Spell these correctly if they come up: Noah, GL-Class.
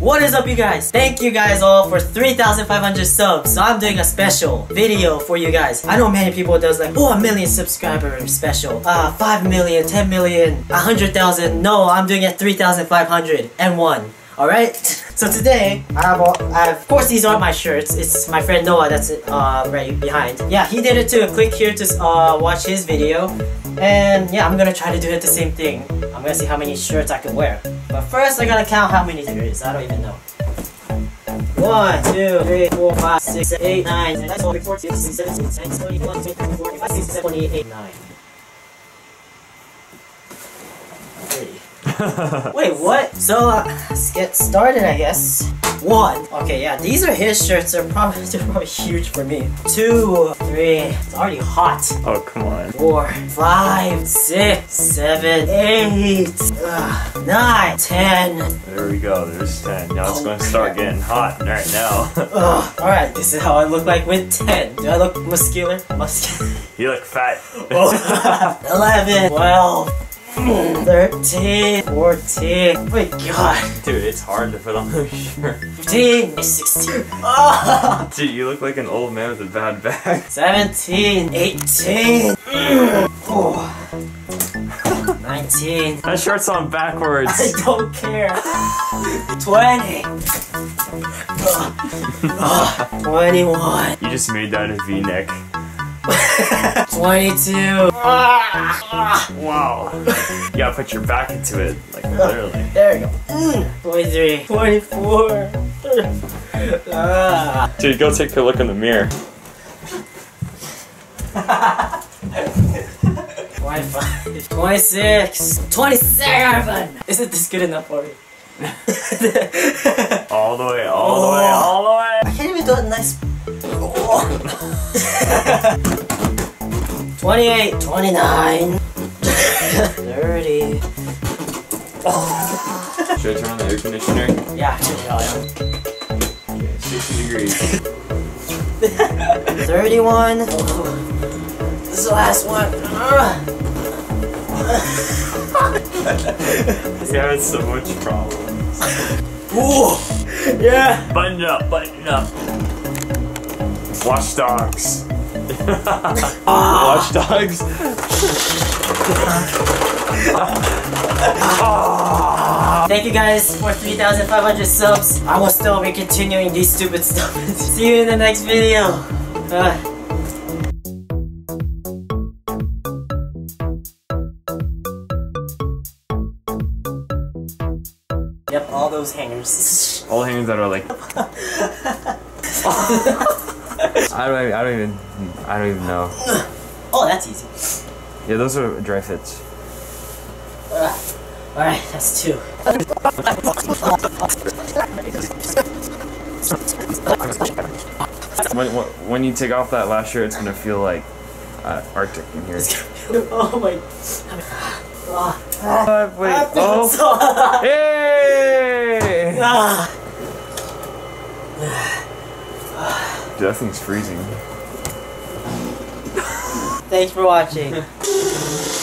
What is up, you guys? Thank you guys all for 3,500 subs. So I'm doing a special video for you guys. I know many people does like, oh, 1 million subscriber special, 5 million, 10 million, 100,000. No, I'm doing it 3,501. Alright, so today, I have, of course these aren't my shirts, it's my friend Noah that's right behind. Yeah, he did it too. Click here to watch his video. And yeah, I'm gonna try to do it the same thing. I'm gonna see how many shirts I can wear. But first I gotta count how many there is, I don't even know. 1, 2, 3, 4, 5, 6, 7, 8, 9, 10, 11, 12, 14, 15, 17, 18, 20, 21, 22, 23, 24, 25, 26, 27, 28, 9. 30. Wait, what? So let's get started, I guess. 1. Okay, yeah, these are his shirts. They're probably huge for me. 2, 3. It's already hot. Oh, come on. 4, 5, 6, 7, 8, 9, 10. There we go. There's 10. Now it's going to start getting hot right now. All right, this is how I look like with 10. Do I look muscular? You look fat. Oh. 11, 12. 13, 14, oh my god. Dude, it's hard to put on those shirts. 15, 16, oh. Dude, you look like an old man with a bad back. 17, 18, oh. 19. That shirt's on backwards. I don't care. 20. 21. You just made that a V-neck. 22. Wow. You gotta put your back into it, like literally. There you go. 23. 24. Dude, go take a look in the mirror. 25. 26. 27. Isn't this good enough for me? All the way, all the way, all the way. I can't even do a nice. 28, 29, 30. Oh. Should I turn on the air conditioner? Yeah, yeah. Okay, 60 degrees. 31. Oh. This is the last one. You're having so much problems. Ooh. Yeah. Button up, button up. Watch Dogs. Watch Dogs. Thank you guys for 3,500 subs. I will still be continuing these stupid stuff. See you in the next video. Bye. Yep, all those hangers. All hangers that are like. I don't even know. Oh, that's easy. Yeah, those are dry fits. All right, that's 2. When you take off that last shirt, it's gonna feel like Arctic in here. Oh my! Wait. Oh! Hey! Dude, that thing's freezing. Thanks for watching.